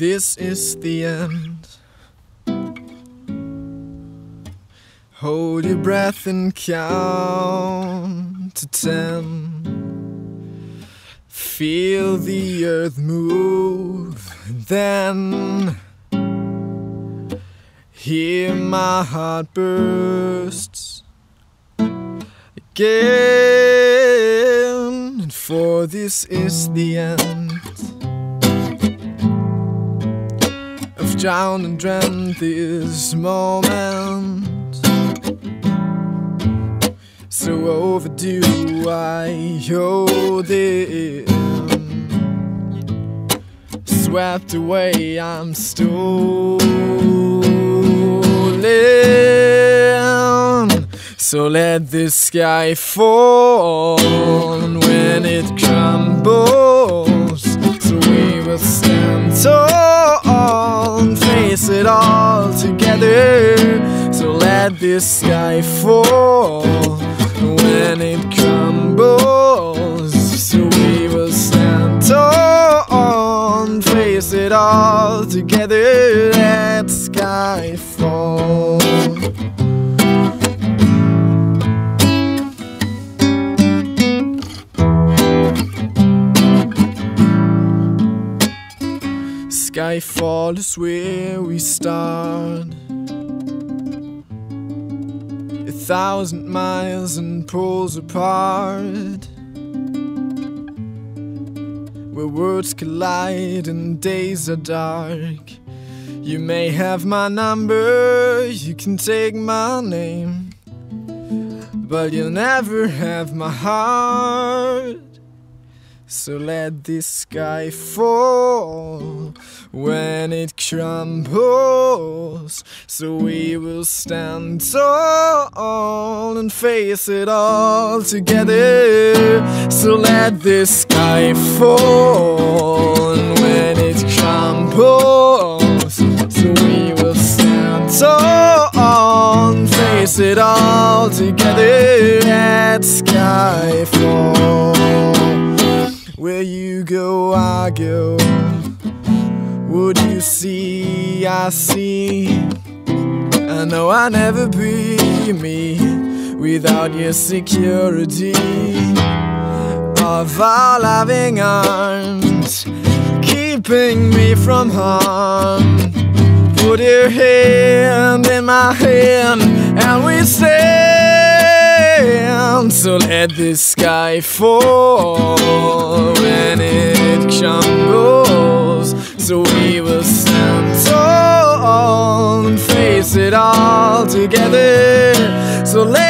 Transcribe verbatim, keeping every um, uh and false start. This is the end. Hold your breath and count to ten. Feel the earth move, and then hear my heart bursts again. And for this is the end. Drown and drown this moment, so overdue. I hold it in. Swept away, I'm stolen. So let this sky fall when it crumbles, so we will stand tall. Face it all together. So let this sky fall when it crumbles, so we will stand tall. Face it all together. Let sky fall. Skyfall is where we start. A thousand miles and pulls apart, where words collide and days are dark. You may have my number, you can take my name, but you'll never have my heart. So let this sky fall when it crumbles, so we will stand tall and face it all together. So let this sky fall when it crumbles, so we will stand tall and face it all together. Let sky fall. Where you go, I go. Would you see, I see. I know I'll never be me without your security of our loving arms, keeping me from harm. Put your hand in my hand and we say, so let this sky fall when it crumbles, so we will stand tall and face it all together. So let